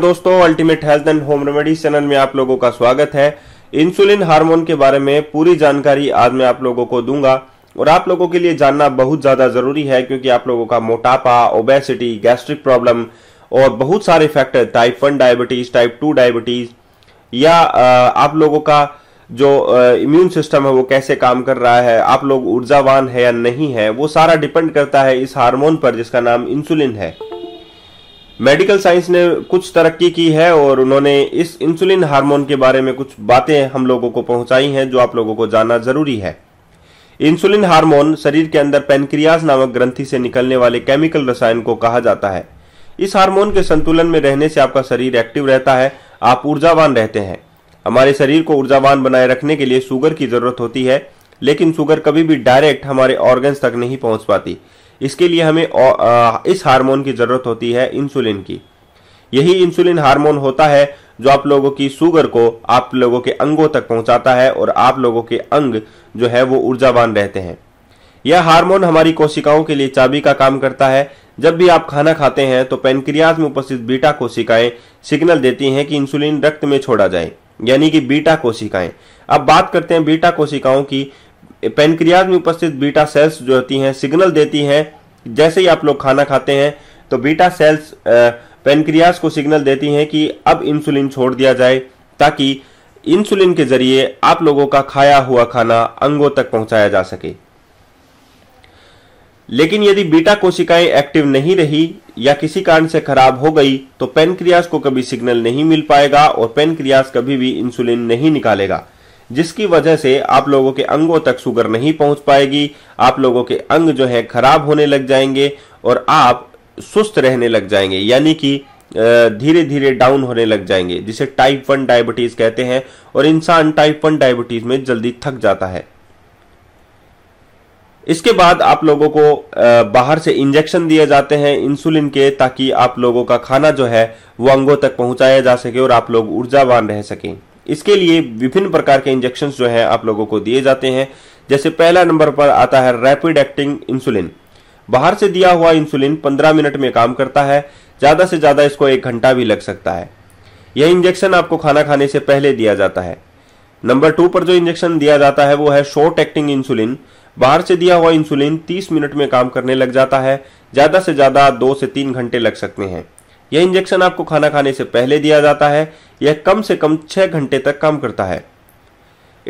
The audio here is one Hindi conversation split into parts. दोस्तों ultimate health and home remedies channel में आप लोगों का स्वागत है। इंसुलिन हार्मोन के बारे में पूरी जानकारी आज मैं आप लोगों को दूंगा और आप लोगों के लिए जानना बहुत ज्यादा जरूरी है, क्योंकि आप लोगों का मोटापा, ओबेसिटी, गैस्ट्रिक प्रॉब्लम और बहुत सारे factor, type 1 diabetes, type 2 diabetes या आप लोगों का जो इम्यून सिस्टम है वो कैसे काम कर रहा है, आप लोग ऊर्जावान है या नहीं है, वो सारा डिपेंड करता है इस हार्मोन पर जिसका नाम इंसुलिन है। मेडिकल साइंस ने कुछ तरक्की की है और उन्होंने इस इंसुलिन हार्मोन के बारे में कुछ बातें हम लोगों को पहुंचाई हैं जो आप लोगों को जानना जरूरी है। इंसुलिन हार्मोन शरीर के अंदर पैंक्रियास नामक ग्रंथि से निकलने वाले केमिकल रसायन को कहा जाता है। इस हार्मोन के संतुलन में रहने से आपका शरीर एक्टिव रहता है, आप ऊर्जावान रहते हैं। हमारे शरीर को ऊर्जावान बनाए रखने के लिए शुगर की जरूरत होती है, लेकिन शुगर कभी भी डायरेक्ट हमारे ऑर्गन्स तक नहीं पहुंच पाती। इसके लिए हमें इस हार्मोन की जरूरत होती है, इंसुलिन की। यही इंसुलिन हार्मोन होता है जो आप लोगों की शुगर को आप लोगों के अंगों तक पहुंचाता है और आप लोगों के अंग जो है वो ऊर्जावान रहते हैं। यह हार्मोन हमारी कोशिकाओं के लिए चाबी का काम करता है। जब भी आप खाना खाते हैं तो पैनक्रियाज में उपस्थित बीटा कोशिकाएं सिग्नल देती हैं कि इंसुलिन रक्त में छोड़ा जाए, यानी कि बीटा कोशिकाएं। अब बात करते हैं बीटा कोशिकाओं की। पैनक्रियाज में उपस्थित बीटा सेल्स जो होती हैं सिग्नल देती हैं, जैसे ही आप लोग खाना खाते हैं तो बीटा सेल्स पैनक्रियाज को सिग्नल देती हैं कि अब इंसुलिन छोड़ दिया जाए, ताकि इंसुलिन के जरिए आप लोगों का खाया हुआ खाना अंगों तक पहुंचाया जा सके। लेकिन यदि बीटा कोशिकाएं एक्टिव नहीं रही या किसी कारण से खराब हो गई तो पैनक्रियाज को कभी सिग्नल नहीं मिल पाएगा और पैनक्रियाज कभी भी इंसुलिन नहीं निकालेगा, जिसकी वजह से आप लोगों के अंगों तक शुगर नहीं पहुंच पाएगी। आप लोगों के अंग जो है खराब होने लग जाएंगे और आप सुस्त रहने लग जाएंगे, यानी कि धीरे धीरे डाउन होने लग जाएंगे, जिसे टाइप 1 डायबिटीज कहते हैं। और इंसान टाइप 1 डायबिटीज में जल्दी थक जाता है। इसके बाद आप लोगों को बाहर से इंजेक्शन दिए जाते हैं इंसुलिन के, ताकि आप लोगों का खाना जो है वो अंगों तक पहुंचाया जा सके और आप लोग ऊर्जावान रह सकें। इसके लिए विभिन्न प्रकार के इंजेक्शंस जो हैं आप लोगों को दिए जाते हैं। जैसे पहला नंबर पर आता है रैपिड एक्टिंग इंसुलिन। बाहर से दिया हुआ इंसुलिन 15 मिनट में काम करता है, ज़्यादा से ज़्यादा इसको 1 घंटा भी लग सकता है। यह इंजेक्शन आपको खाना खाने से पहले दिया जाता है। नंबर 2 पर जो इंजेक्शन दिया जाता है वो है शॉर्ट एक्टिंग इंसुलिन। बाहर से दिया हुआ इंसुलिन 30 मिनट में काम करने लग जाता है, ज़्यादा से ज़्यादा 2 से 3 घंटे लग सकते हैं। यह इंजेक्शन आपको खाना खाने से पहले दिया जाता है। यह कम से कम 6 घंटे तक काम करता है।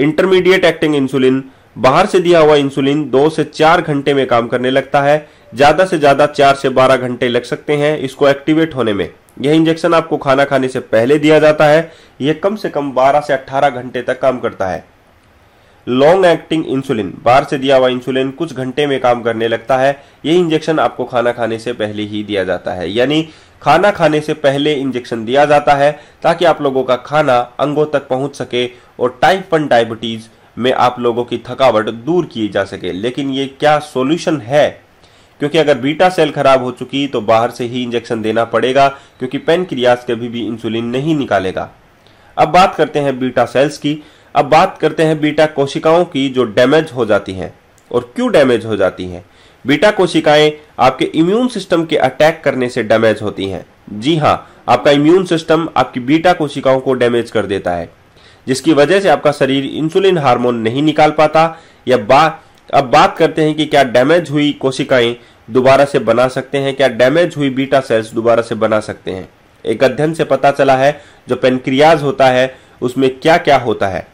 Intermediate acting insulin. बाहर से दिया हुआ इंसुलिन 2 से 4 घंटे में काम करने लगता है, ज़्यादा से ज़्यादा 4 से 12 घंटे लग सकते हैं इसको एक्टिवेट होने में। यह इंजेक्शन आपको खाना खाने से पहले दिया जाता है। यह कम से कम 12 से 18 घंटे तक काम करता है। Long acting insulin. बाहर से दिया हुआ इंसुलिन कुछ घंटे में काम करने लगता है। यह इंजेक्शन आपको खाना खाने से पहले ही दिया जाता है, यानी खाना खाने से पहले इंजेक्शन दिया जाता है ताकि आप लोगों का खाना अंगों तक पहुंच सके और टाइप 1 डायबिटीज में आप लोगों की थकावट दूर की जा सके। लेकिन ये क्या सॉल्यूशन है, क्योंकि अगर बीटा सेल खराब हो चुकी तो बाहर से ही इंजेक्शन देना पड़ेगा, क्योंकि पैनक्रियाज कभी भी इंसुलिन नहीं निकालेगा। अब बात करते हैं बीटा सेल्स की। अब बात करते हैं बीटा कोशिकाओं की, जो डैमेज हो जाती हैं। और क्यों डैमेज हो जाती हैं? बीटा कोशिकाएं आपके इम्यून सिस्टम के अटैक करने से डैमेज होती हैं। जी हाँ, आपका इम्यून सिस्टम आपकी बीटा कोशिकाओं को डैमेज कर देता है, जिसकी वजह से आपका शरीर इंसुलिन हार्मोन नहीं निकाल पाता। अब बात करते हैं कि क्या डैमेज हुई कोशिकाएं दोबारा से बना सकते हैं, क्या डैमेज हुई बीटा सेल्स दोबारा से बना सकते हैं। एक अध्ययन से पता चला है जो पैनक्रियाज होता है उसमें क्या क्या होता है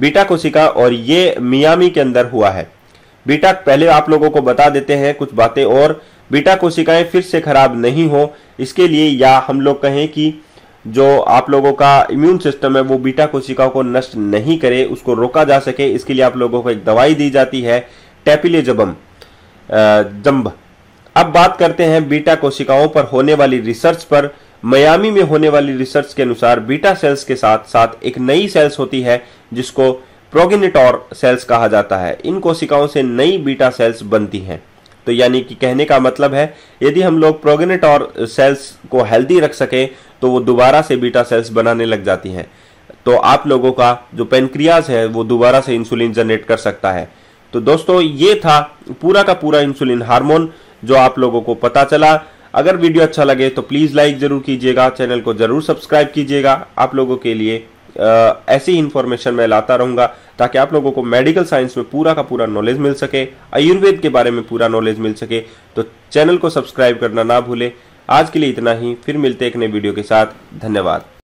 बीटा कोशिका, और ये मियामी के अंदर हुआ है। बीटा, पहले आप लोगों को बता देते हैं कुछ बातें और। बीटा कोशिकाएं फिर से खराब नहीं हो इसके लिए, या हम लोग कहें कि जो आप लोगों का इम्यून सिस्टम है वो बीटा कोशिकाओं को नष्ट नहीं करे, उसको रोका जा सके, इसके लिए आप लोगों को एक दवाई दी जाती है, टेपिलेजबम। अब बात करते हैं बीटा कोशिकाओं पर होने वाली रिसर्च पर। मियामी में होने वाली रिसर्च के अनुसार बीटा सेल्स के साथ साथ एक नई सेल्स होती है जिसको प्रोगेनिटर सेल्स कहा जाता है। इन कोशिकाओं से नई बीटा सेल्स बनती हैं। तो यानी कि कहने का मतलब है यदि हम लोग प्रोगेनिटर सेल्स को हेल्दी रख सकें तो वो दोबारा से बीटा सेल्स बनाने लग जाती हैं, तो आप लोगों का जो पैनक्रियाज है वो दोबारा से इंसुलिन जनरेट कर सकता है। तो दोस्तों ये था पूरा का पूरा इंसुलिन हार्मोन जो आप लोगों को पता चला। अगर वीडियो अच्छा लगे तो प्लीज़ लाइक ज़रूर कीजिएगा, चैनल को ज़रूर सब्सक्राइब कीजिएगा। आप लोगों के लिए ऐसी इन्फॉर्मेशन मैं लाता रहूँगा ताकि आप लोगों को मेडिकल साइंस में पूरा का पूरा नॉलेज मिल सके, आयुर्वेद के बारे में पूरा नॉलेज मिल सके। तो चैनल को सब्सक्राइब करना ना भूलें। आज के लिए इतना ही, फिर मिलते हैं एक नए वीडियो के साथ। धन्यवाद।